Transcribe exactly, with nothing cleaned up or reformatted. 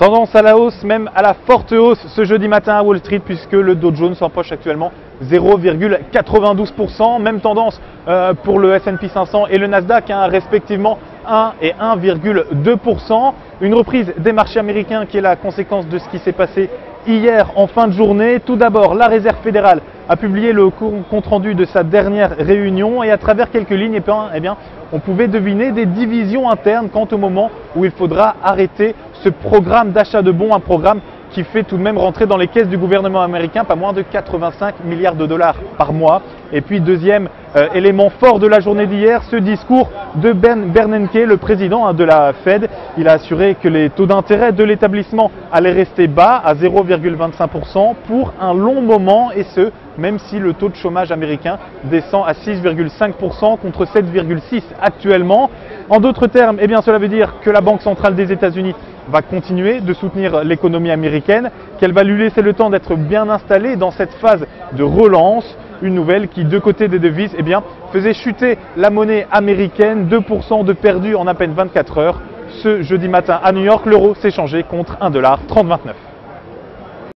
Tendance à la hausse, même à la forte hausse ce jeudi matin à Wall Street, puisque le Dow Jones s'empoche actuellement zéro virgule quatre-vingt-douze pour cent. Même tendance euh, pour le S and P cinq cents et le Nasdaq, hein, respectivement un et un virgule deux pour cent. Une reprise des marchés américains qui est la conséquence de ce qui s'est passé hier en fin de journée. Tout d'abord, la Réserve fédérale a publié le compte-rendu de sa dernière réunion et à travers quelques lignes, eh bien, on pouvait deviner des divisions internes quant au moment où il faudra arrêter ce programme d'achat de bons, un programme qui fait tout de même rentrer dans les caisses du gouvernement américain pas moins de quatre-vingt-cinq milliards de dollars par mois. Et puis deuxième euh, élément fort de la journée d'hier, ce discours de Ben Bernanke, le président hein, de la Fed. Il a assuré que les taux d'intérêt de l'établissement allaient rester bas à zéro virgule vingt-cinq pour cent pour un long moment, et ce, même si le taux de chômage américain descend à six virgule cinq pour cent contre sept virgule six pour cent actuellement. En d'autres termes, eh bien, cela veut dire que la Banque centrale des États-Unis va continuer de soutenir l'économie américaine, qu'elle va lui laisser le temps d'être bien installée dans cette phase de relance. Une nouvelle qui, de côté des devises, eh bien, faisait chuter la monnaie américaine, deux pour cent de perdu en à peine vingt-quatre heures. Ce jeudi matin à New York, l'euro s'est changé contre un virgule trente vingt-neuf.